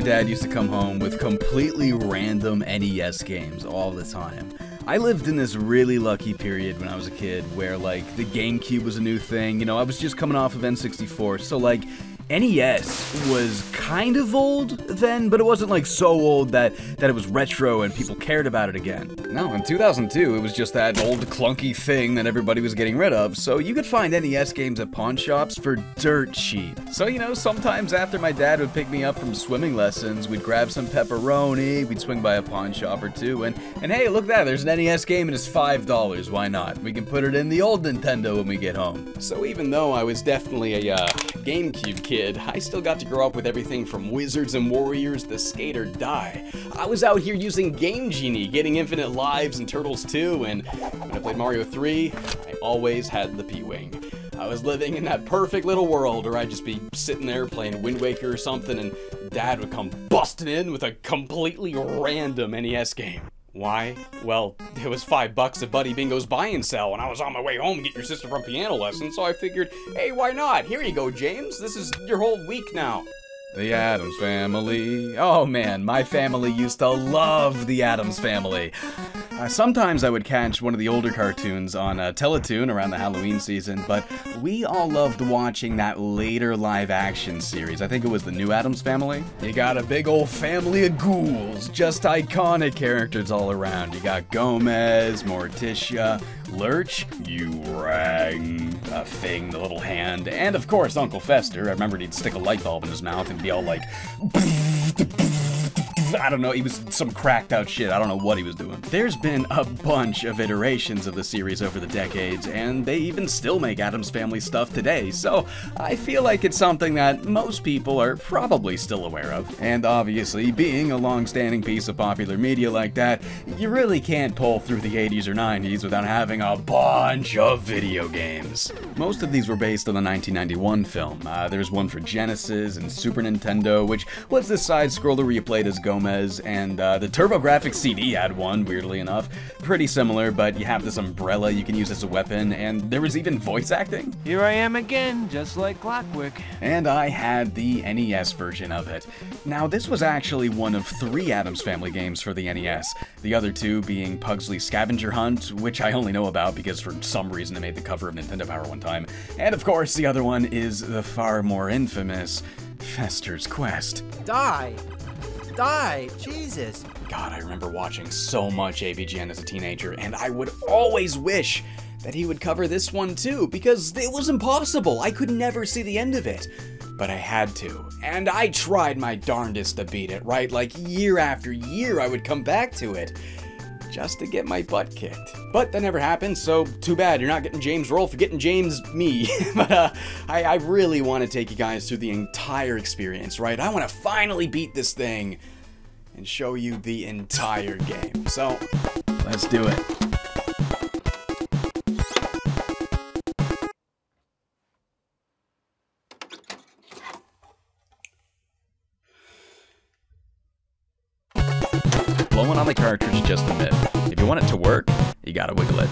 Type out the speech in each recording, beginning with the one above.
my dad used to come home with completely random NES games all the time. I lived in this really lucky period when I was a kid where, like, the GameCube was a new thing. You know, I was just coming off of N64, so, like, NES was kind of old then, but it wasn't like so old that it was retro and people cared about it again. No, in 2002, it was just that old clunky thing that everybody was getting rid of, so you could find NES games at pawn shops for dirt cheap. So, you know, sometimes after my dad would pick me up from swimming lessons, we'd grab some pepperoni, we'd swing by a pawn shop or two, and hey, look at that, there's an NES game and it's $5, why not? We can put it in the old Nintendo when we get home. So even though I was definitely a GameCube kid, I still got to grow up with everything from Wizards and Warriors to Skate or Die. I was out here using Game Genie, getting Infinite Lives and Turtles 2, and when I played Mario 3, I always had the P-Wing. I was living in that perfect little world where I'd just be sitting there playing Wind Waker or something, and Dad would come busting in with a completely random NES game. Why? Well, it was $5 at Buddy Bingo's buy and sell, and I was on my way home to get your sister from piano lessons, so I figured, hey, why not? Here you go, James. This is your whole week now. The Addams Family. Oh man, my family used to love The Addams Family. Sometimes I would catch one of the older cartoons on Teletoon around the Halloween season, but we all loved watching that later live-action series. I think it was The New Addams Family. You got a big old family of ghouls, just iconic characters all around. You got Gomez, Morticia, Lurch, you rang a thing, the little hand, and of course Uncle Fester. I remembered he'd stick a light bulb in his mouth and be all like, I don't know, he was some cracked out shit, I don't know what he was doing. There's been a bunch of iterations of the series over the decades, and they even still make Addams Family stuff today, so I feel like it's something that most people are probably still aware of. And obviously, being a long-standing piece of popular media like that, you really can't pull through the 80s or 90s without having a bunch of video games. Most of these were based on the 1991 film. There's one for Genesis and Super Nintendo, which was this side-scroller where you played as Gomez, and the TurboGrafx CD had one, weirdly enough. Pretty similar, but you have this umbrella you can use as a weapon, and there was even voice acting. Here I am again, just like clockwork. And I had the NES version of it. Now, this was actually one of 3 Addams Family games for the NES, the other 2 being Pugsley's Scavenger Hunt, which I only know about because for some reason it made the cover of Nintendo Power one time, and of course the other one is the far more infamous Fester's Quest. Die! Die! Jesus! God, I remember watching so much AVGN as a teenager, and I would always wish that he would cover this one too, because it was impossible! I could never see the end of it. But I had to, and I tried my darndest to beat it, right? Like, year after year I would come back to it, just to get my butt kicked. But that never happened, so too bad. You're not getting James Rolfe, you're getting James me. But I really want to take you guys through the entire experience, right? I want to finally beat this thing and show you the entire game. So, let's do it. Blowing on the cartridge is just a myth. If you want it to work, you gotta wiggle it.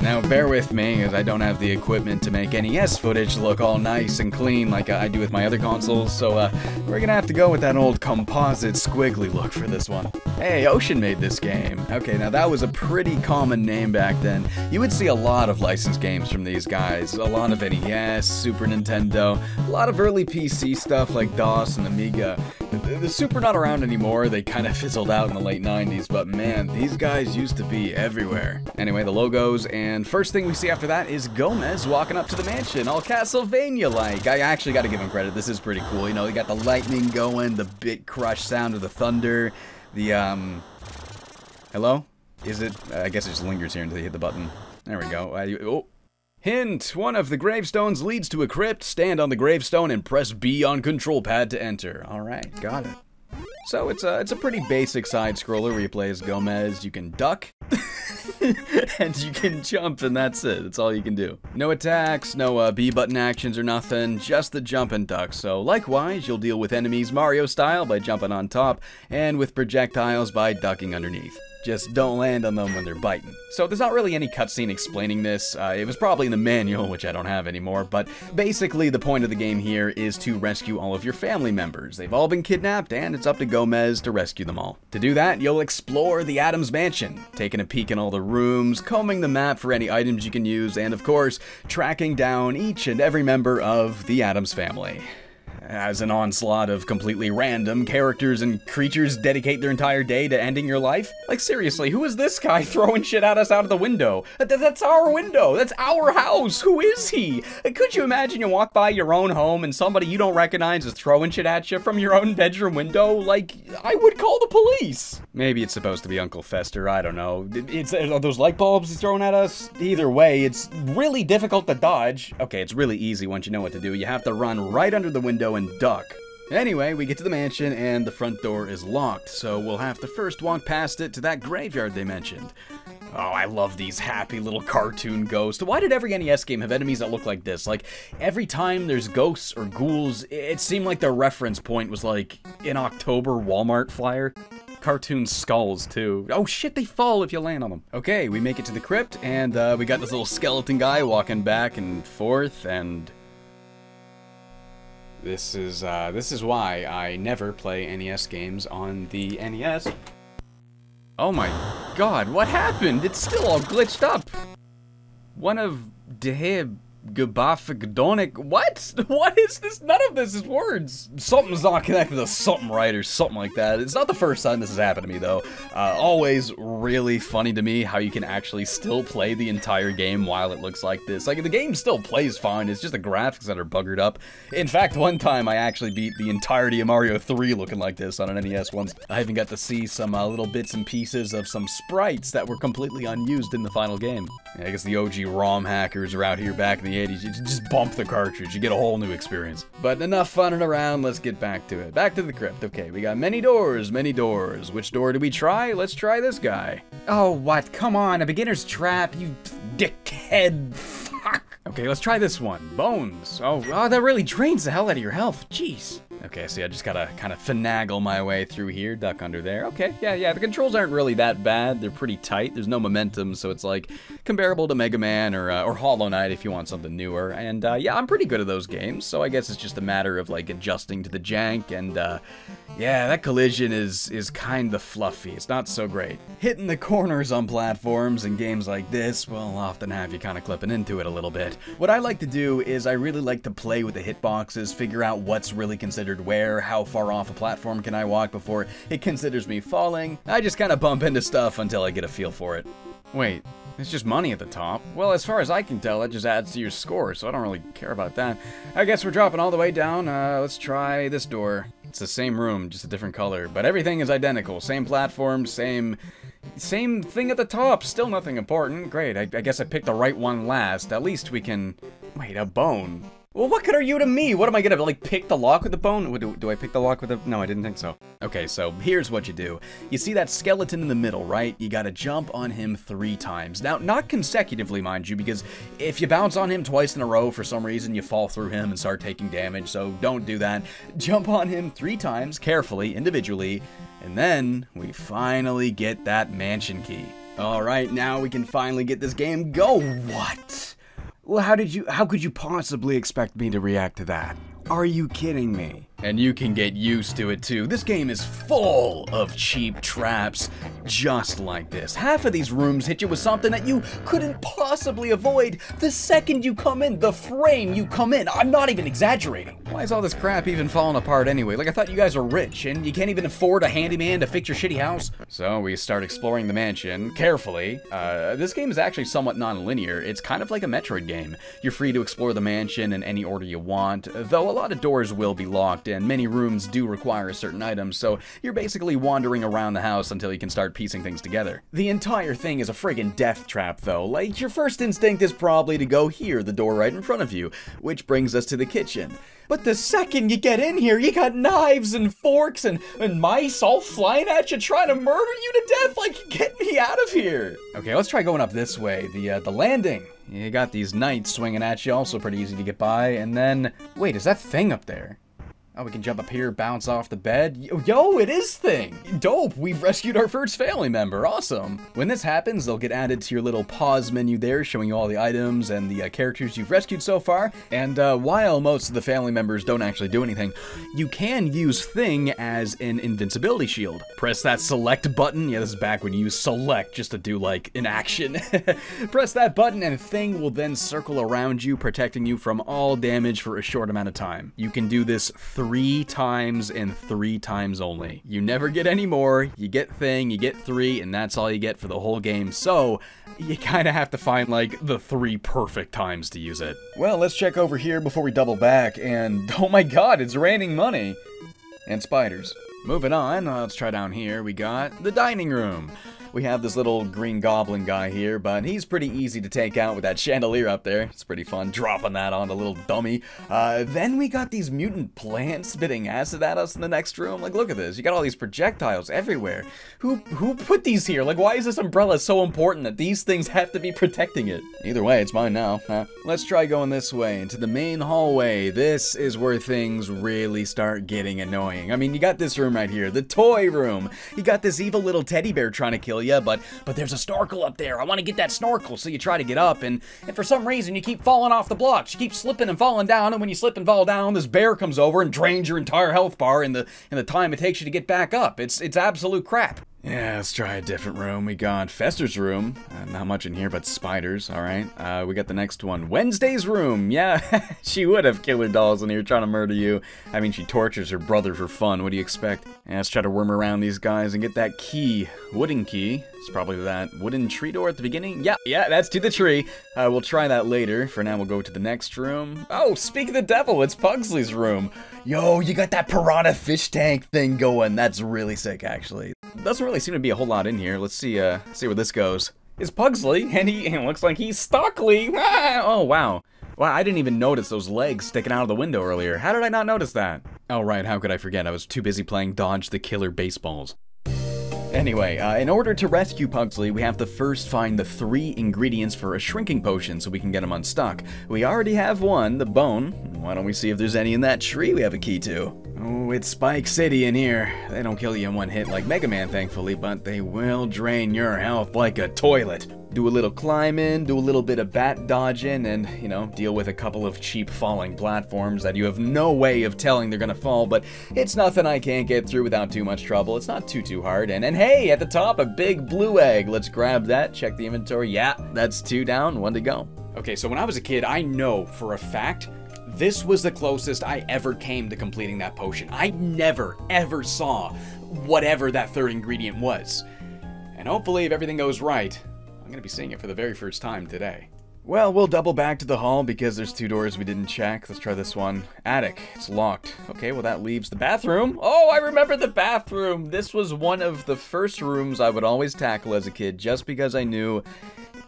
Now bear with me, as I don't have the equipment to make NES footage look all nice and clean like I do with my other consoles, so we're gonna have to go with that old composite squiggly look for this one. Hey, Ocean made this game. Okay, now that was a pretty common name back then. You would see a lot of licensed games from these guys, a lot of NES, Super Nintendo, a lot of early PC stuff like DOS and Amiga. The Super not around anymore, they kind of fizzled out in the late 90s, but man, these guys used to be everywhere. Anyway, the logos, and first thing we see after that is Gomez walking up to the mansion, all Castlevania-like. I actually gotta give him credit, this is pretty cool. You know, they got the lightning going, the bit crush sound of the thunder, the, hello? Is it? I guess it just lingers here until you hit the button. There we go. Oh. Hint, one of the gravestones leads to a crypt. Stand on the gravestone and press B on control pad to enter. All right, got it. So it's a pretty basic side-scroller where you play as Gomez. You can duck, And you can jump, and that's it. That's all you can do. No attacks, no B button actions or nothing, just the jump and duck. So likewise, you'll deal with enemies Mario style by jumping on top, and with projectiles by ducking underneath. Just don't land on them when they're biting. So there's not really any cutscene explaining this. It was probably in the manual, which I don't have anymore, but basically the point of the game here is to rescue all of your family members. They've all been kidnapped, and it's up to Gomez to rescue them all. To do that, you'll explore the Addams Mansion, taking a peek in all the rooms, combing the map for any items you can use, and of course, tracking down each and every member of the Addams family. As an onslaught of completely random characters and creatures dedicate their entire day to ending your life? Like, seriously, who is this guy throwing shit at us out of the window? That's our window! That's our house! Who is he? Could you imagine you walk by your own home and somebody you don't recognize is throwing shit at you from your own bedroom window? Like, I would call the police! Maybe it's supposed to be Uncle Fester, I don't know. Are those light bulbs he's throwing at us? Either way, it's really difficult to dodge. Okay, it's really easy once you know what to do. You have to run right under the window and duck. Anyway, we get to the mansion and the front door is locked, so we'll have to first walk past it to that graveyard they mentioned. Oh, I love these happy little cartoon ghosts. Why did every NES game have enemies that look like this? Like, every time there's ghosts or ghouls, it seemed like the reference point was like an October Walmart flyer. Cartoon skulls, too. Oh shit, they fall if you land on them. Okay, we make it to the crypt, and we got this little skeleton guy walking back and forth, and... This is why I never play NES games on the NES. Oh my god, what happened? It's still all glitched up. One of Deheb Gabafagdonic. What? What is this? None of this is words. Something's not connected to something right or something like that. It's not the first time this has happened to me, though. Always really funny to me how you can actually still play the entire game while it looks like this. Like, the game still plays fine. It's just the graphics that are buggered up. In fact, one time I actually beat the entirety of Mario 3 looking like this on an NES once. I even got to see some little bits and pieces of some sprites that were completely unused in the final game. I guess the OG ROM hackers are out here back in the 80s, you just bump the cartridge, you get a whole new experience. But enough funning around, let's get back to it. Back to the crypt. Okay, we got many doors. Which door do we try? Let's try this guy. Oh, what? Come on, a beginner's trap, you dickhead. Fuck. Okay, let's try this one. Bones. Oh, that really drains the hell out of your health. Jeez. Okay, so yeah, I just gotta kind of finagle my way through here, duck under there. Okay, yeah, the controls aren't really that bad. They're pretty tight. There's no momentum, so it's like comparable to Mega Man or Hollow Knight if you want something newer. And yeah, I'm pretty good at those games, so I guess it's just a matter of like adjusting to the jank. And yeah, that collision is kind of fluffy. It's not so great. Hitting the corners on platforms in games like this will often have you kind of clipping into it a little bit. What I like to do is I really like to play with the hitboxes, figure out what's really considered where, how far off a platform can I walk before it considers me falling. I just kind of bump into stuff until I get a feel for it. Wait, it's just money at the top. Well, as far as I can tell, that just adds to your score, so I don't really care about that. I guess we're dropping all the way down. Let's try this door. It's the same room, just a different color, but everything is identical. Same platform, same thing at the top. Still nothing important. Great, I guess I picked the right one last. At least we can... Wait, a bone. Well, what good are you to me? What am I gonna, like, pick the lock with the bone? Do I pick the lock with the... No, I didn't think so. Okay, so here's what you do. You see that skeleton in the middle, right? You gotta jump on him 3 times. Now, not consecutively, mind you, because if you bounce on him twice in a row, for some reason, you fall through him and start taking damage, so don't do that. Jump on him 3 times, carefully, individually, and then we finally get that mansion key. All right, now we can finally get this game go. What? Well, how could you possibly expect me to react to that? Are you kidding me? And you can get used to it too. This game is full of cheap traps just like this. Half of these rooms hit you with something that you couldn't possibly avoid the second you come in, the frame you come in. I'm not even exaggerating. Why is all this crap even falling apart anyway? Like, I thought you guys were rich and you can't even afford a handyman to fix your shitty house. So we start exploring the mansion carefully. This game is actually somewhat non-linear. It's kind of like a Metroid game. You're free to explore the mansion in any order you want, though a lot of doors will be locked and many rooms do require a certain item, so you're basically wandering around the house until you can start piecing things together. The entire thing is a friggin' death trap, though. Like, your first instinct is probably to go here, the door right in front of you, which brings us to the kitchen. But the second you get in here, you got knives and forks and mice all flying at you, trying to murder you to death. Like, get me out of here. Okay, let's try going up this way, the landing. You got these knights swinging at you, also pretty easy to get by. And then, wait, is that thing up there? Oh, we can jump up here, bounce off the bed. Yo, it is Thing! Dope, we've rescued our first family member, awesome! When this happens, they'll get added to your little pause menu there, showing you all the items and the characters you've rescued so far. And while most of the family members don't actually do anything, you can use Thing as an invincibility shield. Press that select button, yeah, this is back when you use select just to do, like, an action. Press that button and Thing will then circle around you, protecting you from all damage for a short amount of time. You can do this 3 times and 3 times only. You never get any more. You get Thing, you get 3, and that's all you get for the whole game. So you kind of have to find like the 3 perfect times to use it. Well, let's check over here before we double back, and oh my god, it's raining money and spiders. Moving on, let's try down here. We got the dining room. We have this little green goblin guy here, but he's pretty easy to take out with that chandelier up there. It's pretty fun, dropping that on the little dummy. Then we got these mutant plants spitting acid at us in the next room. Like, look at this. You got all these projectiles everywhere. Who put these here? Like, why is this umbrella so important that these things have to be protecting it? Either way, it's mine now. Let's try going this way, into the main hallway. This is where things really start getting annoying. I mean, you got this room right here, the toy room. You got this evil little teddy bear trying to kill you, but there's a snorkel up there. I want to get that snorkel, so you try to get up, and for some reason, you keep falling off the blocks. You keep slipping and falling down, and when you slip and fall down, this bear comes over and drains your entire health bar in the time it takes you to get back up. It's absolute crap. Yeah, let's try a different room. We got Fester's room. Not much in here, but spiders, alright. We got the next one, Wednesday's room. Yeah, she would have killer dolls in here trying to murder you. I mean, she tortures her brother for fun. What do you expect? Yeah, let's try to worm around these guys and get that key. Wooden key. It's probably that wooden tree door at the beginning. Yeah, that's to the tree. We'll try that later. For now, we'll go to the next room. Oh, speak of the devil, it's Pugsley's room. Yo, you got that piranha fish tank thing going. That's really sick, actually. Doesn't really seem to be a whole lot in here. Let's see where this goes. It's Pugsley, and it looks like he's Stockley. Oh, wow. Wow, I didn't even notice those legs sticking out of the window earlier. How did I not notice that? Oh, right, how could I forget? I was too busy playing Dodge the Killer Baseballs. Anyway, in order to rescue Pugsley, we have to first find the 3 ingredients for a shrinking potion so we can get him unstuck. We already have one, the bone. Why don't we see if there's any in that tree we have a key to? Oh, it's Spike City in here. They don't kill you in one hit like Mega Man, thankfully, but they will drain your health like a toilet. Do a little climbing, do a little bit of bat dodging, and, you know, deal with a couple of cheap falling platforms that you have no way of telling they're gonna fall, but it's nothing I can't get through without too much trouble. It's not too hard, and hey, at the top, a big blue egg. Let's grab that, check the inventory. Yeah, that's 2 down, 1 to go. Okay, so when I was a kid, I know for a fact this was the closest I ever came to completing that potion. I never, ever saw whatever that 3rd ingredient was. And hopefully, if everything goes right, I'm gonna be seeing it for the very first time today. Well, we'll double back to the hall because there's 2 doors we didn't check. Let's try this one. Attic. It's locked. Okay, well that leaves the bathroom. Oh, I remember the bathroom! This was one of the first rooms I would always tackle as a kid just because I knew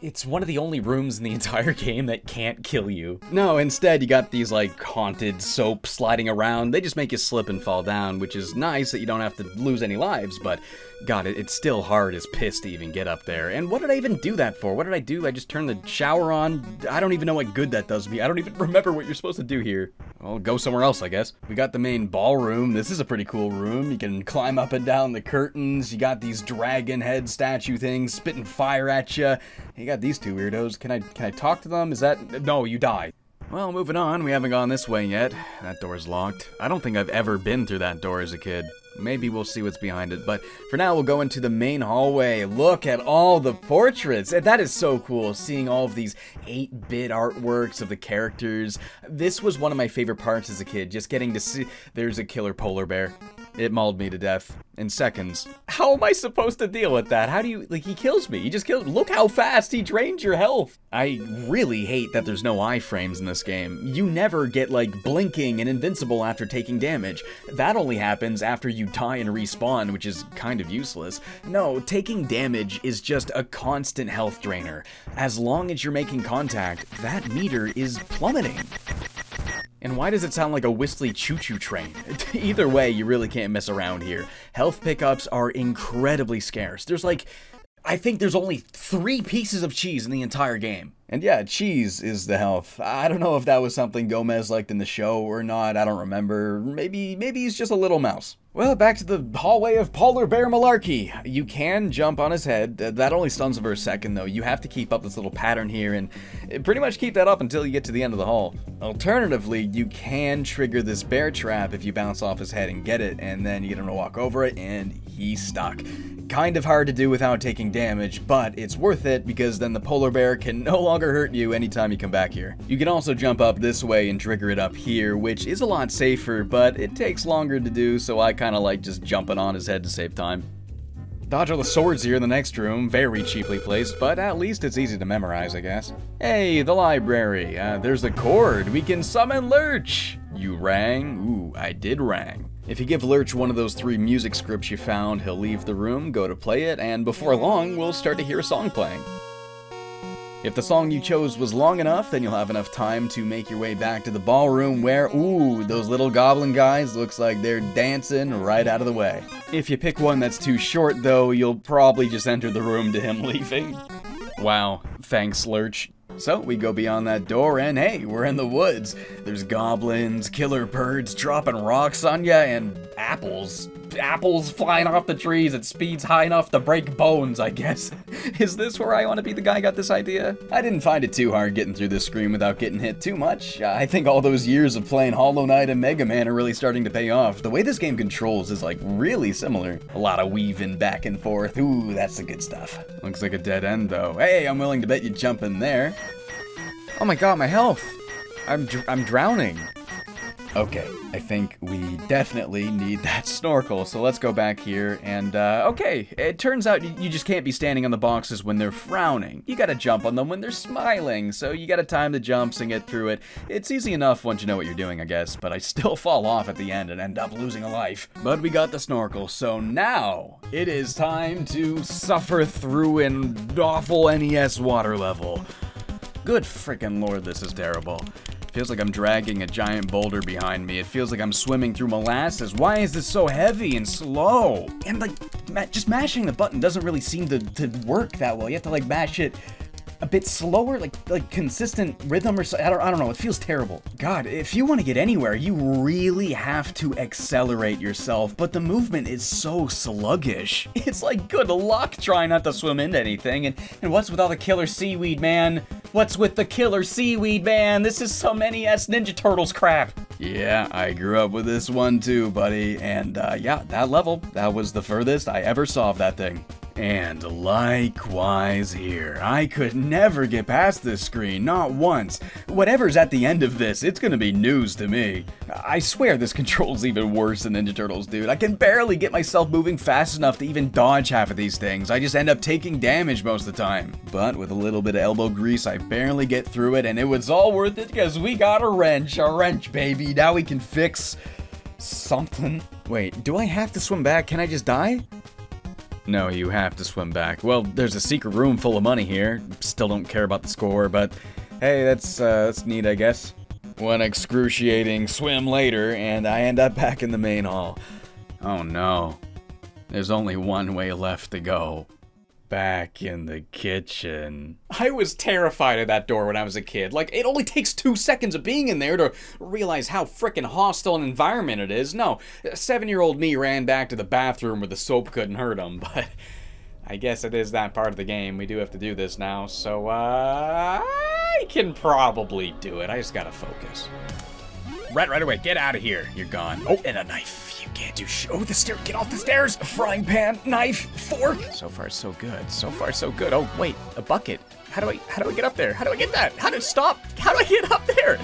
it's one of the only rooms in the entire game that can't kill you. No, instead you got these like haunted soap sliding around. They just make you slip and fall down, which is nice that you don't have to lose any lives, but god, it's still hard as piss to even get up there. And what did I even do that for? What did I do? I just turned the shower on. I don't even know what good that does me. I don't even remember what you're supposed to do here. I'll go somewhere else, I guess. We got the main ballroom. This is a pretty cool room. You can climb up and down the curtains. You got these dragon head statue things spitting fire at you. You got these 2 weirdos. Can I talk to them? Is that... No, you die. Well, moving on. We haven't gone this way yet. That door's locked. I don't think I've ever been through that door as a kid. Maybe we'll see what's behind it, but for now we'll go into the main hallway. Look at all the portraits! That is so cool, seeing all of these 8-bit artworks of the characters. This was one of my favorite parts as a kid, just getting to see... There's a killer polar bear. It mauled me to death in seconds. How am I supposed to deal with that? How do you, like, he kills me. He just kills me. Look how fast he drains your health. I really hate that there's no iframes in this game. You never get, like, blinking and invincible after taking damage. That only happens after you die and respawn, which is kind of useless. No, taking damage is just a constant health drainer. As long as you're making contact, that meter is plummeting. And why does it sound like a whistly choo-choo train? Either way, you really can't mess around here. Health pickups are incredibly scarce. There's like, I think there's only 3 pieces of cheese in the entire game. And yeah, cheese is the health. I don't know if that was something Gomez liked in the show or not, I don't remember. Maybe he's just a little mouse. Well, back to the hallway of Polar Bear Malarkey. You can jump on his head. That only stuns him for a second, though. You have to keep up this little pattern here and pretty much keep that up until you get to the end of the hall. Alternatively, you can trigger this bear trap if you bounce off his head and get it, and then you get him to walk over it, and he's stuck. Kind of hard to do without taking damage, but it's worth it because then the polar bear can no longer hurt you anytime you come back here. You can also jump up this way and trigger it up here, which is a lot safer, but it takes longer to do, so I kind of like just jumping on his head to save time. Dodge all the swords here in the next room, very cheaply placed, but at least it's easy to memorize, I guess. Hey, the library. There's the cord. We can summon Lurch. You rang? Ooh, I did rang. If you give Lurch one of those 3 music scripts you found, he'll leave the room, go to play it, and before long, we'll start to hear a song playing. If the song you chose was long enough, then you'll have enough time to make your way back to the ballroom where, ooh, those little goblin guys looks like they're dancing right out of the way. If you pick one that's too short, though, you'll probably just enter the room to him leaving. Wow, thanks, Lurch. So we go beyond that door and hey, we're in the woods. There's goblins, killer birds dropping rocks on ya, and apples. Apples flying off the trees at speeds high enough to break bones, I guess. Is this where I want to be? The guy got this idea? I didn't find it too hard getting through this screen without getting hit too much. I think all those years of playing Hollow Knight and Mega Man are really starting to pay off. The way this game controls is like really similar. A lot of weaving back and forth. Ooh, that's the good stuff. Looks like a dead end though. Hey, I'm willing to bet you jump in there. Oh my god, my health. I'm drowning. Okay, I think we definitely need that snorkel, so let's go back here and, okay, it turns out you just can't be standing on the boxes when they're frowning. You gotta jump on them when they're smiling, so you gotta time the jumps and get through it. It's easy enough once you know what you're doing, I guess, but I still fall off at the end and end up losing a life. But we got the snorkel, so now it is time to suffer through an awful NES water level. Good frickin' lord, this is terrible. Feels like I'm dragging a giant boulder behind me. It feels like I'm swimming through molasses. Why is this so heavy and slow? And like, just mashing the button doesn't really seem to work that well. You have to like mash it a bit slower, like consistent rhythm or something. I don't know, it feels terrible. God, if you want to get anywhere, you really have to accelerate yourself, but the movement is so sluggish. It's like good luck trying not to swim into anything. And what's with all the killer seaweed, man? What's with the killer seaweed, man? This is some NES Ninja Turtles crap. Yeah, I grew up with this one too, buddy. And yeah, that level, that was the furthest I ever solved that thing. And likewise here. I could never get past this screen, not once. Whatever's at the end of this, it's gonna be news to me. I swear this control's even worse than Ninja Turtles, dude. I can barely get myself moving fast enough to even dodge half of these things. I just end up taking damage most of the time. But with a little bit of elbow grease, I barely get through it, and it was all worth it because we got a wrench, baby. Now we can fix something. Wait, do I have to swim back? Can I just die? No, you have to swim back. Well, there's a secret room full of money here. Still don't care about the score, but hey, that's neat, I guess. One excruciating swim later, and I end up back in the main hall. Oh no. There's only one way left to go. Back in the kitchen. I was terrified of that door when I was a kid. Like, it only takes 2 seconds of being in there to realize how frickin' hostile an environment it is. No, 7-year-old me ran back to the bathroom where the soap couldn't hurt him, but I guess it is that part of the game. We do have to do this now, so I can probably do it. I just gotta focus. Rat, right away. Get out of here. You're gone. Oh, and a knife. You can't do shit. Oh, the stairs. Get off the stairs. A frying pan, knife, fork. So far, so good. So far, so good. Oh, wait. A bucket. How do I get up there? How do I get that? How do I get up there?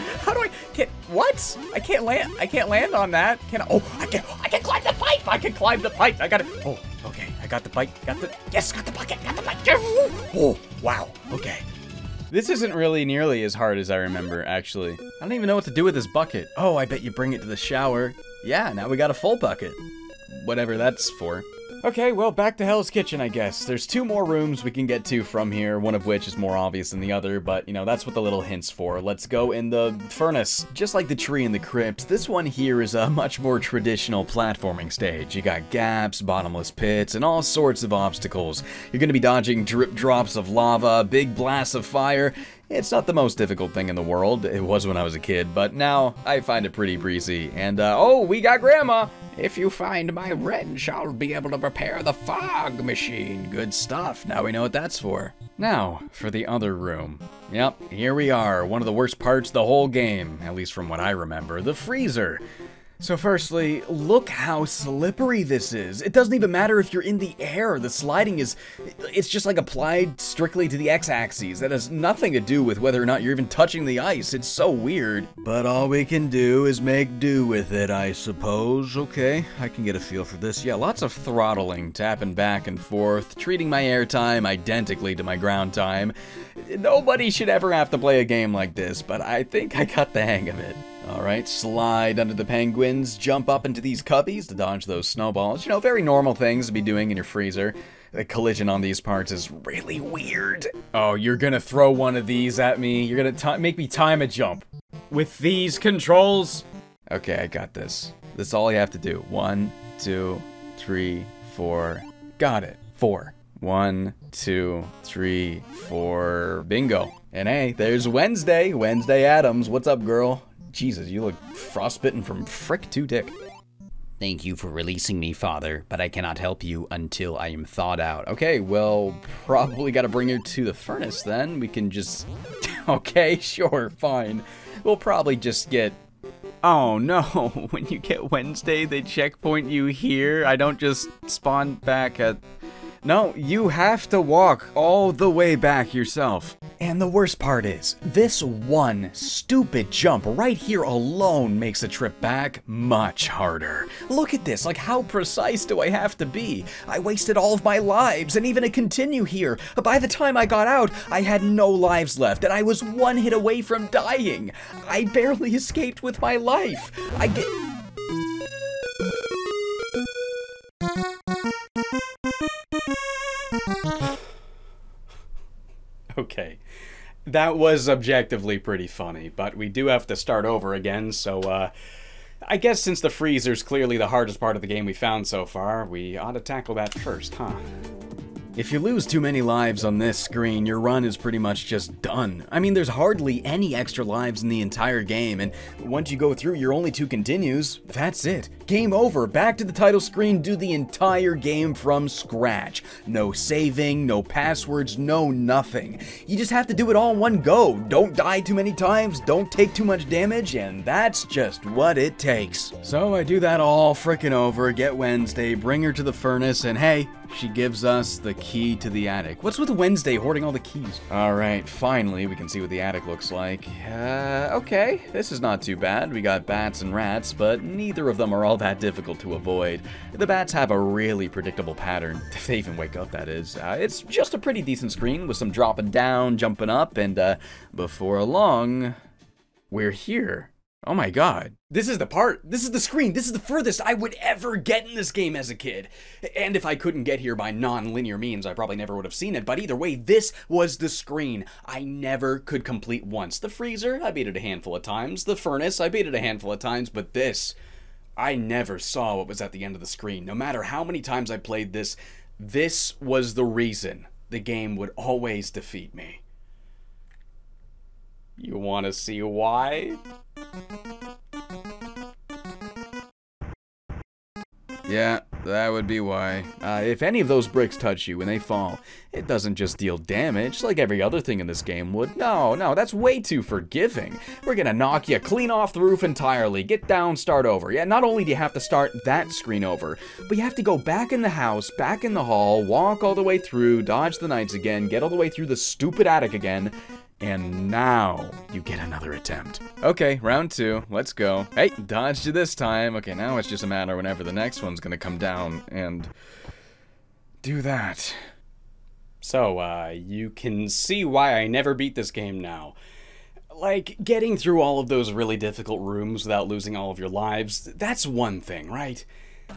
What? I can't land on that. I can climb the pipe. I got it. Oh, okay. I got the bike. Got the bucket. Got the bike. Oh, wow. Okay. This isn't really nearly as hard as I remember, actually. I don't even know what to do with this bucket. Oh, I bet you bring it to the shower. Yeah, now we got a full bucket. Whatever that's for. Okay, well, back to Hell's Kitchen, I guess. There's two more rooms we can get to from here, one of which is more obvious than the other, but, you know, that's what the little hint's for. Let's go in the furnace. Just like the tree in the crypt, this one here is a much more traditional platforming stage. You got gaps, bottomless pits, and all sorts of obstacles. You're gonna be dodging drip drops of lava, big blasts of fire. It's not the most difficult thing in the world. It was when I was a kid, but now I find it pretty breezy. And, oh, we got Grandma! If you find my wrench, I'll be able to repair the fog machine. Good stuff. Now we know what that's for. Now, for the other room. Yep, here we are. One of the worst parts of the whole game, at least from what I remember. The freezer. So firstly, look how slippery this is. It doesn't even matter if you're in the air. The sliding is, it's just like applied strictly to the x-axis. That has nothing to do with whether or not you're even touching the ice. It's so weird. But all we can do is make do with it, I suppose. Okay, I can get a feel for this. Yeah, lots of throttling, tapping back and forth, treating my air time identically to my ground time. Nobody should ever have to play a game like this, but I think I got the hang of it. All right, slide under the penguins, jump up into these cubbies to dodge those snowballs. You know, very normal things to be doing in your freezer. The collision on these parts is really weird. Oh, you're gonna throw one of these at me. You're gonna make me time a jump. With these controls. Okay, I got this. That's all you have to do. 1, 2, 3, 4. Got it. 4. 1, 2, 3, 4. Bingo. And hey, there's Wednesday. Wednesday Addams. What's up, girl? Jesus, you look frostbitten from frick to dick. Thank you for releasing me, Father, but I cannot help you until I am thawed out. Okay, well, probably gotta bring her to the furnace then. We can just... Okay, sure, fine. We'll probably just get... Oh, no. When you get Wednesday, they checkpoint you here. I don't just spawn back at... No, you have to walk all the way back yourself. And the worst part is, this one stupid jump right here alone makes a trip back much harder. Look at this, like how precise do I have to be? I wasted all of my lives and even to continue here. By the time I got out, I had no lives left and I was one hit away from dying. I barely escaped with my life. Okay, that was objectively pretty funny, but we do have to start over again, so I guess since the freezer's clearly the hardest part of the game we found so far, we ought to tackle that first, huh? If you lose too many lives on this screen, your run is pretty much just done. I mean, there's hardly any extra lives in the entire game, and once you go through your only two continues, that's it. Game over, back to the title screen, do the entire game from scratch. No saving, no passwords, no nothing. You just have to do it all in one go. Don't die too many times, don't take too much damage, and that's just what it takes. So I do that all frickin' over, get Wednesday, bring her to the furnace, and hey, she gives us the key to the attic. What's with Wednesday hoarding all the keys? All right, finally, we can see what the attic looks like. Okay, this is not too bad. We got bats and rats, but neither of them are all that difficult to avoid. The bats have a really predictable pattern. If they even wake up, that is. It's just a pretty decent screen with some dropping down, jumping up, and before long, we're here. Oh my god. This is the part. This is the screen. This is the furthest I would ever get in this game as a kid. And if I couldn't get here by non-linear means, I probably never would have seen it. But either way, this was the screen I never could complete once. The freezer, I beat it a handful of times. The furnace, I beat it a handful of times. But this, I never saw what was at the end of the screen. No matter how many times I played this, this was the reason the game would always defeat me. You want to see why? Yeah, That would be why. If any of those bricks touch you when they fall, it doesn't just deal damage like every other thing in this game would. No, that's way too forgiving. We're gonna knock you clean off the roof entirely. Get down, start over. Yeah, not only do you have to start that screen over, but you have to go back in the house, back in the hall, walk all the way through, dodge the knights again, get all the way through the stupid attic again, and now you get another attempt. Okay, round two, let's go. Hey, dodged you this time. Okay, now it's just a matter whenever the next one's gonna come down and do that. So, you can see why I never beat this game now. Like, getting through all of those really difficult rooms without losing all of your lives, that's one thing, right?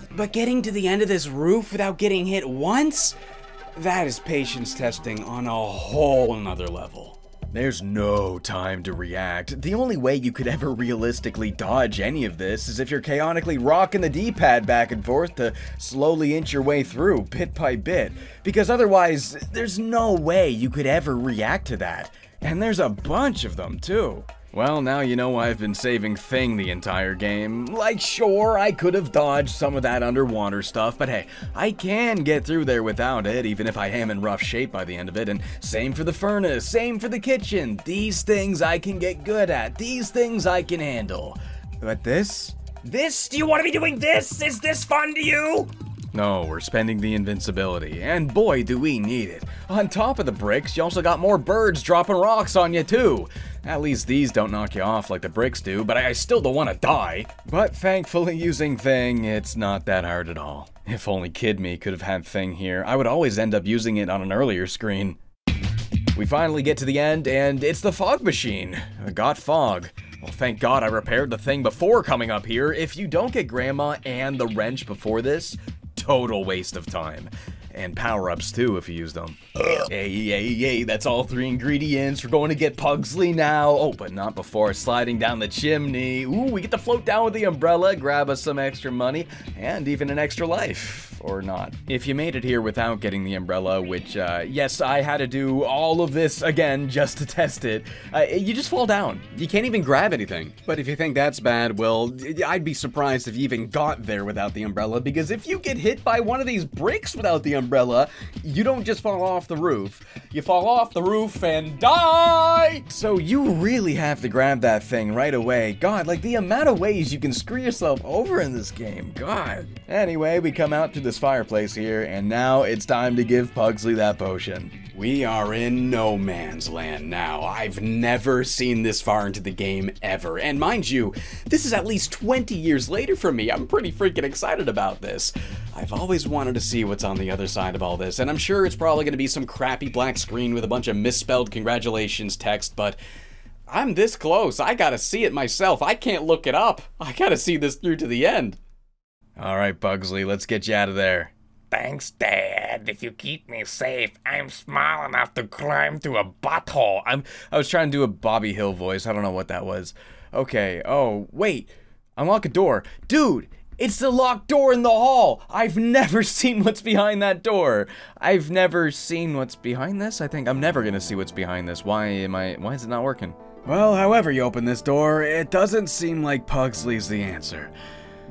But getting to the end of this roof without getting hit once? That is patience testing on a whole nother level. There's no time to react. The only way you could ever realistically dodge any of this is if you're chaotically rocking the D-pad back and forth to slowly inch your way through, bit by bit. Because otherwise, there's no way you could ever react to that. And there's a bunch of them, too. Well, now you know why I've been saving Thing the entire game. Like, sure, I could have dodged some of that underwater stuff, but hey, I can get through there without it, even if I am in rough shape by the end of it. And same for the furnace, same for the kitchen. These things I can get good at. These things I can handle. But this? This? Do you want to be doing this? Is this fun to you? No, we're spending the invincibility, and boy do we need it. On top of the bricks, you also got more birds dropping rocks on you too. At least these don't knock you off like the bricks do, but I still don't want to die. But thankfully using Thing, it's not that hard at all. If only Kid Me could have had Thing here, I would always end up using it on an earlier screen. We finally get to the end, and it's the fog machine. I got fog. Well, thank God I repaired the thing before coming up here. If you don't get Grandma and the wrench before this, total waste of time. And power-ups, too, if you use them. Hey, that's all three ingredients. We're going to get Pugsley now. Oh, but not before sliding down the chimney. Ooh, we get to float down with the umbrella, grab us some extra money, and even an extra life. Or not. If you made it here without getting the umbrella, which, yes, I had to do all of this again just to test it, you just fall down. You can't even grab anything. But if you think that's bad, well, I'd be surprised if you even got there without the umbrella, because if you get hit by one of these bricks without the umbrella, you don't just fall off the roof. You fall off the roof and die! So you really have to grab that thing right away. God, like the amount of ways you can screw yourself over in this game, God. Anyway, we come out to this fireplace here, and now it's time to give Pugsley that potion. We are in no man's land now. I've never seen this far into the game ever. And mind you, this is at least 20 years later for me. I'm pretty freaking excited about this. I've always wanted to see what's on the other side of all this, and I'm sure it's probably going to be some crappy black screen with a bunch of misspelled congratulations text, but I'm this close. I gotta see it myself. I can't look it up. I gotta see this through to the end. All right, Pugsley, let's get you out of there. Thanks, Dad. If you keep me safe, I'm small enough to climb through a butthole. I was trying to do a Bobby Hill voice. I don't know what that was. Okay. Oh, wait. Unlock a door. Dude, it's the locked door in the hall. I've never seen what's behind that door. I've never seen what's behind this. I think I'm never going to see what's behind this. Why is it not working? Well, however you open this door, it doesn't seem like Pugsley's the answer.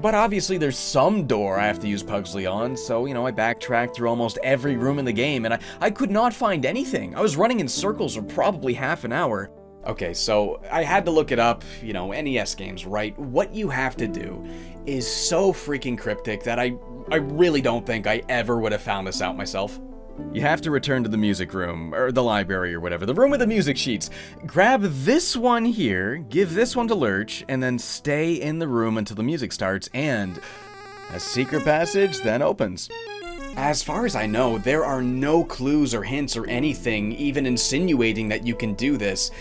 But obviously there's some door I have to use Pugsley on, so, you know, I backtracked through almost every room in the game, and I could not find anything. I was running in circles for probably half an hour. Okay, so I had to look it up, you know, NES games, right? What you have to do is so freaking cryptic that I really don't think I ever would have found this out myself. You have to return to the music room, or the library, or whatever. The room with the music sheets. Grab this one here, give this one to Lurch, and then stay in the room until the music starts, and a secret passage then opens. As far as I know, there are no clues or hints or anything even insinuating that you can do this.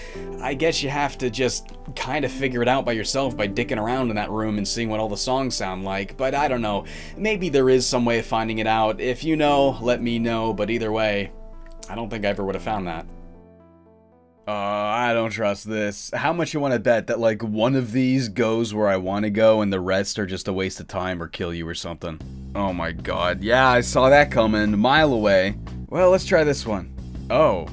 I guess you have to just kind of figure it out by yourself by dicking around in that room and seeing what all the songs sound like, but I don't know. Maybe there is some way of finding it out. If you know, let me know, but either way, I don't think I ever would have found that. I don't trust this. How much you want to bet that, like, one of these goes where I want to go and the rest are just a waste of time or kill you or something? Oh my God. Yeah, I saw that coming a mile away. Well, let's try this one. Oh.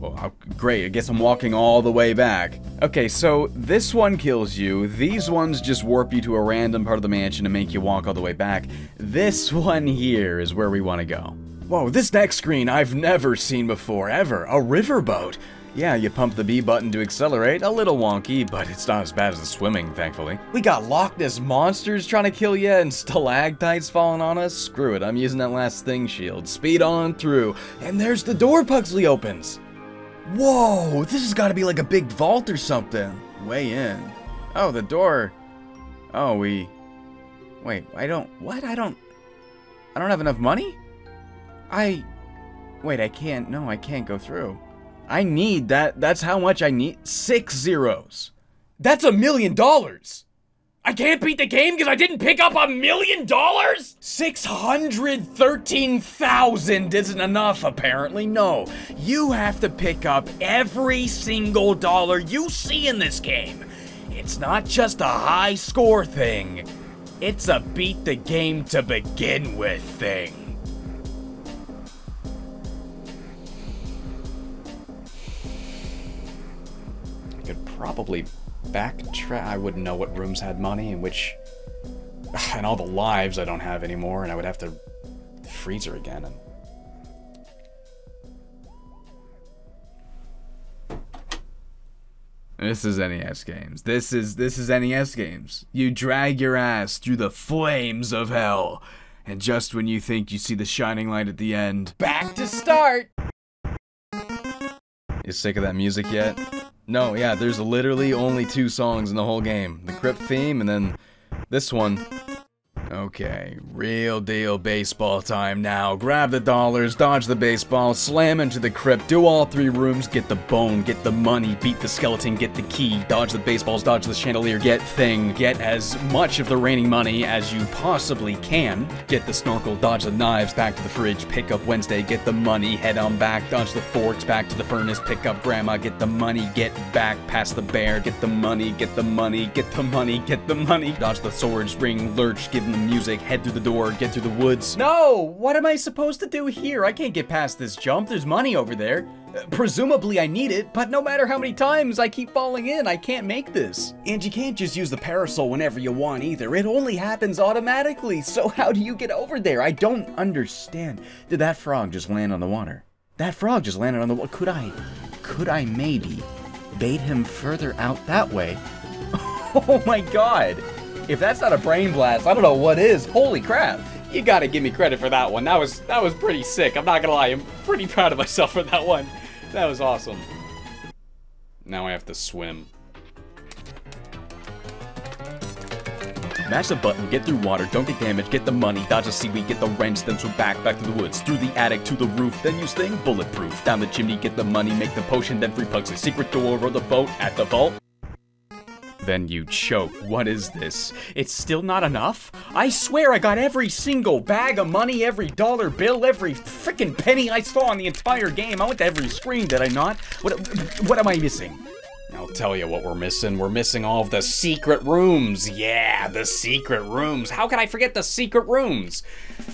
Well, great, I guess I'm walking all the way back. Okay, so this one kills you, these ones just warp you to a random part of the mansion and make you walk all the way back. This one here is where we want to go. Whoa, this next screen I've never seen before, ever. A riverboat! Yeah, you pump the B button to accelerate, a little wonky, but it's not as bad as the swimming, thankfully. We got Loch Ness monsters trying to kill you and stalactites falling on us. Screw it, I'm using that last thing shield. Speed on through, and there's the door Pugsley opens. Whoa, this has got to be like a big vault or something. Way in. Oh, the door. Oh, we... Wait, I don't... What? I don't have enough money? Wait, I can't... No, I can't go through. I need that. That's how much I need. 6 zeros. That's $1 million. I can't beat the game because I didn't pick up $1 million? 613,000 isn't enough, apparently. No, you have to pick up every single dollar you see in this game. It's not just a high score thing. It's a beat the game to begin with thing. Probably backtrack. I wouldn't know what rooms had money and which, and all the lives I don't have anymore, and I would have to freeze her again. And... This is NES games. This is NES games. You drag your ass through the flames of hell, and just when you think you see the shining light at the end, back to start. You sick of that music yet? No, yeah, there's literally only 2 songs in the whole game. The Crypt theme, and then this one. Okay, real deal baseball time now. Grab the dollars, dodge the baseball, slam into the crypt, do all 3 rooms, get the bone, get the money, beat the skeleton, get the key, dodge the baseballs, dodge the chandelier, get thing, get as much of the raining money as you possibly can, get the snorkel, dodge the knives, back to the fridge, pick up Wednesday, get the money, head on back, dodge the forks, back to the furnace, pick up grandma, get the money, get back, pass the bear, get the money, get the money, get the money, get the money, dodge the sword, spring, lurch, give them music, head through the door, get through the woods. No! What am I supposed to do here? I can't get past this jump. There's money over there. Presumably I need it, but no matter how many times I keep falling in, I can't make this. And you can't just use the parasol whenever you want either. It only happens automatically, so how do you get over there? I don't understand. Did that frog just land on the water? That frog just landed on the water. Could I maybe bait him further out that way? Oh my god! If that's not a brain blast, I don't know what is. Holy crap. You gotta give me credit for that one. That was pretty sick. I'm not gonna lie. I'm pretty proud of myself for that one. That was awesome. Now I have to swim. Mash the button, get through water, don't get damaged, get the money, dodge the seaweed, get the wrench, then swim back to the woods, through the attic, to the roof, then use thing, bulletproof, down the chimney, get the money, make the potion, then free Pugsley, secret door, row the boat, at the vault. Then you choke. What is this? It's still not enough? I swear I got every single bag of money, every dollar bill, every frickin' penny I saw in the entire game. I went to every screen, did I not? What am I missing? I'll tell you what we're missing. We're missing all of the secret rooms. Yeah, the secret rooms. How can I forget the secret rooms?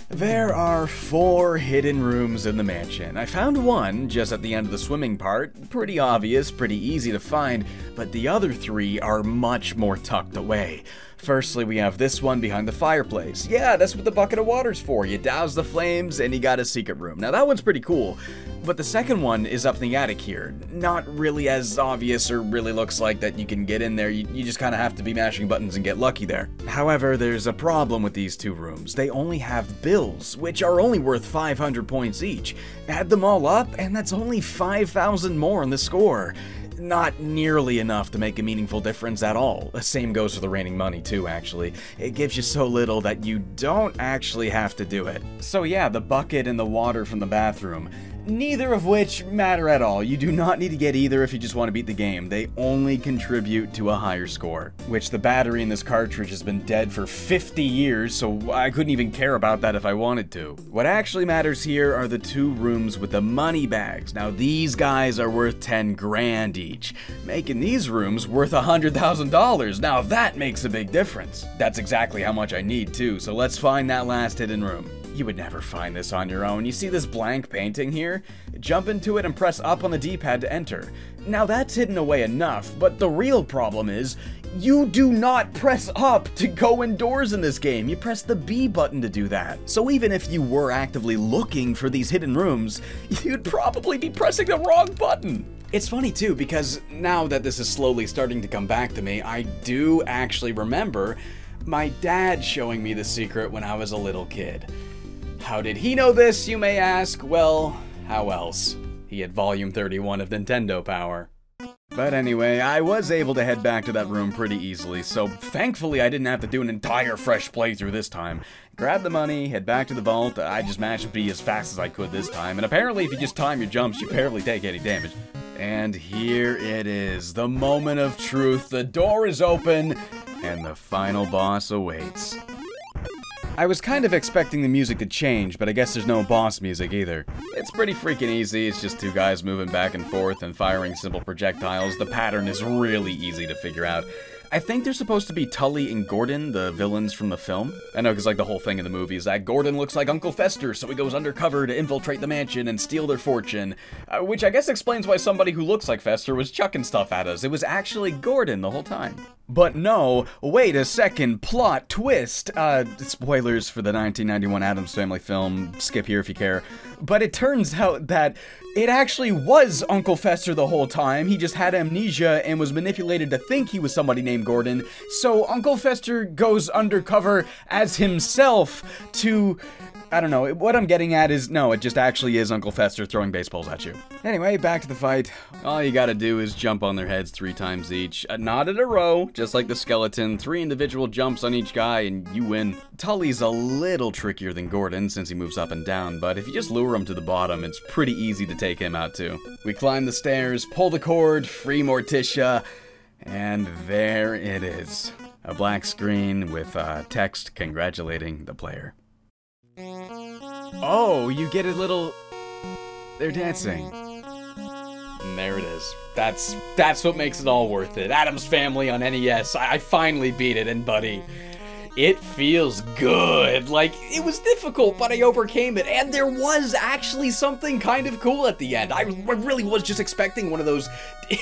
There are 4 hidden rooms in the mansion. I found one just at the end of the swimming part. Pretty obvious, pretty easy to find, but the other 3 are much more tucked away. Firstly, we have this one behind the fireplace. Yeah, that's what the bucket of water's for. You douse the flames and you got a secret room. Now that one's pretty cool, but the second one is up in the attic here. Not really as obvious or really looks like that you can get in there. You just kind of have to be mashing buttons and get lucky there. However, there's a problem with these 2 rooms. They only have bills, which are only worth 500 points each. Add them all up and that's only 5,000 more on the score. Not nearly enough to make a meaningful difference at all. Same goes for the raining money too, actually. It gives you so little that you don't actually have to do it. So yeah, the bucket and the water from the bathroom. Neither of which matter at all. You do not need to get either if you just want to beat the game. They only contribute to a higher score. Which the battery in this cartridge has been dead for 50 years, so I couldn't even care about that if I wanted to. What actually matters here are the 2 rooms with the money bags. Now these guys are worth 10 grand each, making these rooms worth $100,000. Now that makes a big difference. That's exactly how much I need too, so let's find that last hidden room. You would never find this on your own. You see this blank painting here? Jump into it and press up on the D-pad to enter. Now that's hidden away enough, but the real problem is, you do not press up to go indoors in this game. You press the B button to do that. So even if you were actively looking for these hidden rooms, you'd probably be pressing the wrong button. It's funny too, because now that this is slowly starting to come back to me, I do actually remember my dad showing me the secret when I was a little kid. How did he know this, you may ask? Well, how else? He had volume 31 of Nintendo Power. But anyway, I was able to head back to that room pretty easily, so thankfully I didn't have to do an entire fresh playthrough this time. Grab the money, head back to the vault, I just mashed B as fast as I could this time, and apparently if you just time your jumps, you barely take any damage. And here it is, the moment of truth, the door is open, and the final boss awaits. I was kind of expecting the music to change, but I guess there's no boss music either. It's pretty freaking easy, it's just two guys moving back and forth and firing simple projectiles. The pattern is really easy to figure out. I think they're supposed to be Tully and Gordon, the villains from the film. I know, because like the whole thing in the movie is that Gordon looks like Uncle Fester, so he goes undercover to infiltrate the mansion and steal their fortune. Which I guess explains why somebody who looks like Fester was chucking stuff at us. It was actually Gordon the whole time. But no, wait a second, plot twist. Spoilers for the 1991 Addams Family film, skip here if you care. But it turns out that it actually was Uncle Fester the whole time. He just had amnesia and was manipulated to think he was somebody named Gordon. So Uncle Fester goes undercover as himself to... I don't know, what I'm getting at is, no, it just actually is Uncle Fester throwing baseballs at you. Anyway, back to the fight. All you gotta do is jump on their heads 3 times each. Not in a row, just like the skeleton, 3 individual jumps on each guy and you win. Tully's a little trickier than Gordon since he moves up and down, but if you just lure him to the bottom, it's pretty easy to take him out too. We climb the stairs, pull the cord, free Morticia, and there it is. A black screen with text congratulating the player. Oh, you get a little... They're dancing. And there it is. That's what makes it all worth it. Addams Family on NES. I finally beat it, and buddy, it feels good. Like, it was difficult, but I overcame it, and there was actually something kind of cool at the end. I really was just expecting one of those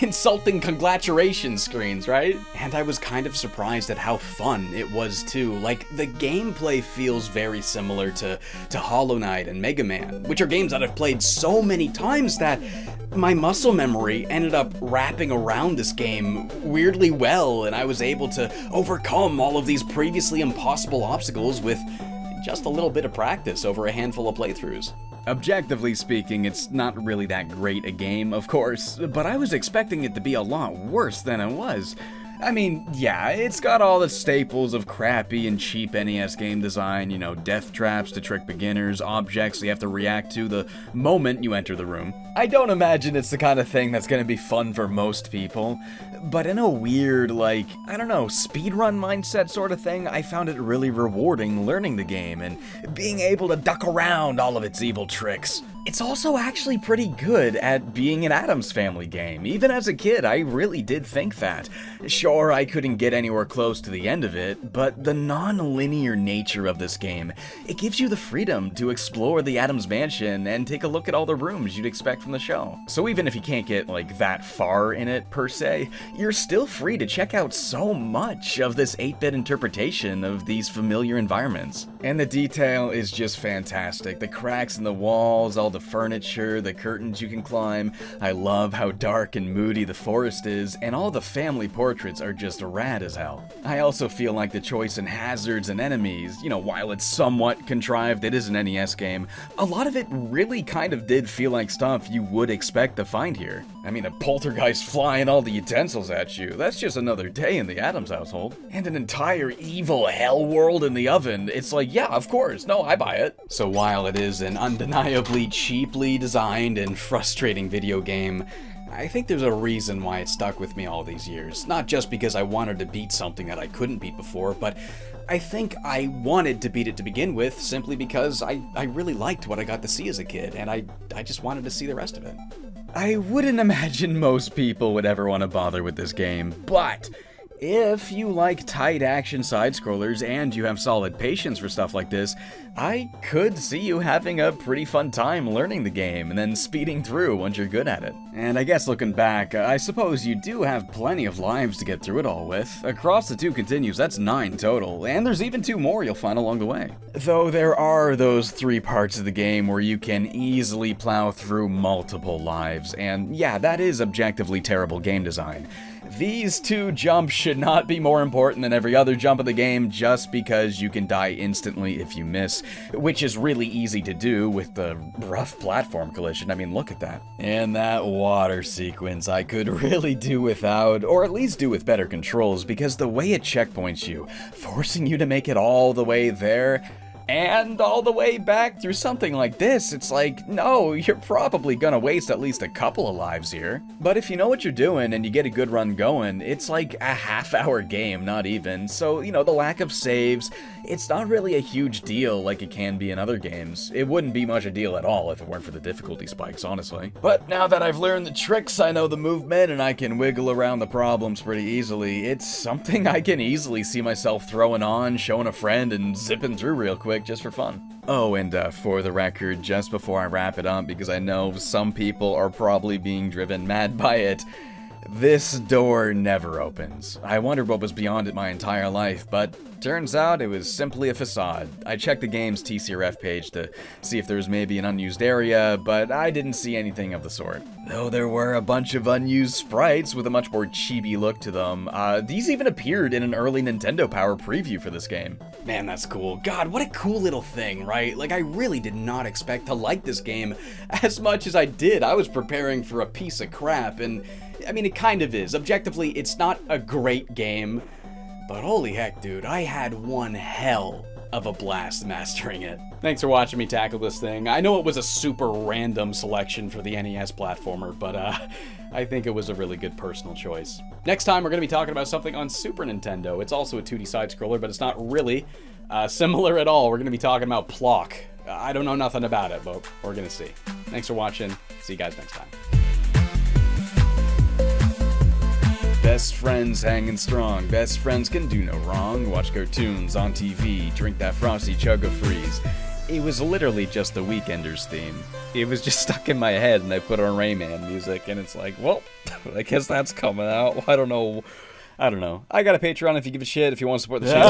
insulting congratulations screens, right? And I was kind of surprised at how fun it was too. Like, the gameplay feels very similar to Hollow Knight and Mega Man, which are games that I've played so many times that my muscle memory ended up wrapping around this game weirdly well, and I was able to overcome all of these previously impossible obstacles with just a little bit of practice over a handful of playthroughs. Objectively speaking, it's not really that great a game, of course, but I was expecting it to be a lot worse than it was. I mean, yeah, it's got all the staples of crappy and cheap NES game design, you know, death traps to trick beginners, objects you have to react to the moment you enter the room. I don't imagine it's the kind of thing that's gonna be fun for most people, but in a weird, like, I don't know, speedrun mindset sort of thing, I found it really rewarding learning the game and being able to duck around all of its evil tricks. It's also actually pretty good at being an Addams Family game. Even as a kid, I really did think that. Sure, I couldn't get anywhere close to the end of it, but the non-linear nature of this game, it gives you the freedom to explore the Addams Mansion and take a look at all the rooms you'd expect from the show. So even if you can't get, like, that far in it, per se, you're still free to check out so much of this 8-bit interpretation of these familiar environments. And the detail is just fantastic. The cracks in the walls, all the furniture, the curtains you can climb. I love how dark and moody the forest is, and all the family portraits are just rad as hell. I also feel like the choice in hazards and enemies, you know, while it's somewhat contrived, it is an NES game, a lot of it really kind of did feel like stuff you would expect to find here. I mean, a poltergeist flying all the utensils at you, that's just another day in the Addams household. And an entire evil hell world in the oven, it's like, yeah, of course, no, I buy it. So while it is an undeniably cheaply designed and frustrating video game, I think there's a reason why it stuck with me all these years. Not just because I wanted to beat something that I couldn't beat before, but I think I wanted to beat it to begin with simply because I really liked what I got to see as a kid, and I just wanted to see the rest of it. I wouldn't imagine most people would ever want to bother with this game, but If you like tight action side-scrollers and you have solid patience for stuff like this, I could see you having a pretty fun time learning the game and then speeding through once you're good at it. And I guess looking back, I suppose you do have plenty of lives to get through it all with. Across the two continues, that's 9 total, and there's even 2 more you'll find along the way. Though there are those 3 parts of the game where you can easily plow through multiple lives, and yeah, that is objectively terrible game design. These 2 jumps should not be more important than every other jump of the game just because you can die instantly if you miss, which is really easy to do with the rough platform collision. I mean, look at that. And that water sequence I could really do without, or at least do with better controls, because the way it checkpoints you, forcing you to make it all the way there and all the way back through something like this, it's like, no, you're probably gonna waste at least a couple of lives here. But if you know what you're doing and you get a good run going, it's like a half-hour game, not even. So, you know, the lack of saves, it's not really a huge deal like it can be in other games. It wouldn't be much a deal at all if it weren't for the difficulty spikes, honestly. But now that I've learned the tricks, I know the movement, and I can wiggle around the problems pretty easily, it's something I can easily see myself throwing on, showing a friend, and zipping through real quick. Just for fun. Oh, and for the record, just before I wrap it up, because I know some people are probably being driven mad by it, this door never opens. I wondered what was beyond it my entire life, but turns out it was simply a facade. I checked the game's TCRF page to see if there was maybe an unused area, but I didn't see anything of the sort. Though there were a bunch of unused sprites with a much more chibi look to them. These even appeared in an early Nintendo Power preview for this game. Man, that's cool. God, what a cool little thing, right? Like, I really did not expect to like this game as much as I did. I was preparing for a piece of crap, and I mean, it kind of is. Objectively, it's not a great game. But holy heck, dude, I had one hell of a blast mastering it. Thanks for watching me tackle this thing. I know it was a super random selection for the NES platformer, but I think it was a really good personal choice. Next time, we're going to be talking about something on Super Nintendo. It's also a 2D side-scroller, but it's not really similar at all. We're going to be talking about Plok. I don't know nothing about it, but we're going to see. Thanks for watching. See you guys next time. Best friends hanging strong, best friends can do no wrong. Watch cartoons on TV, drink that frosty chug-a-freeze. It was literally just the Weekenders theme. It was just stuck in my head and I put on Rayman music and it's like, well, I guess that's coming out. I don't know. I got a Patreon if you give a shit, if you want to support the channel.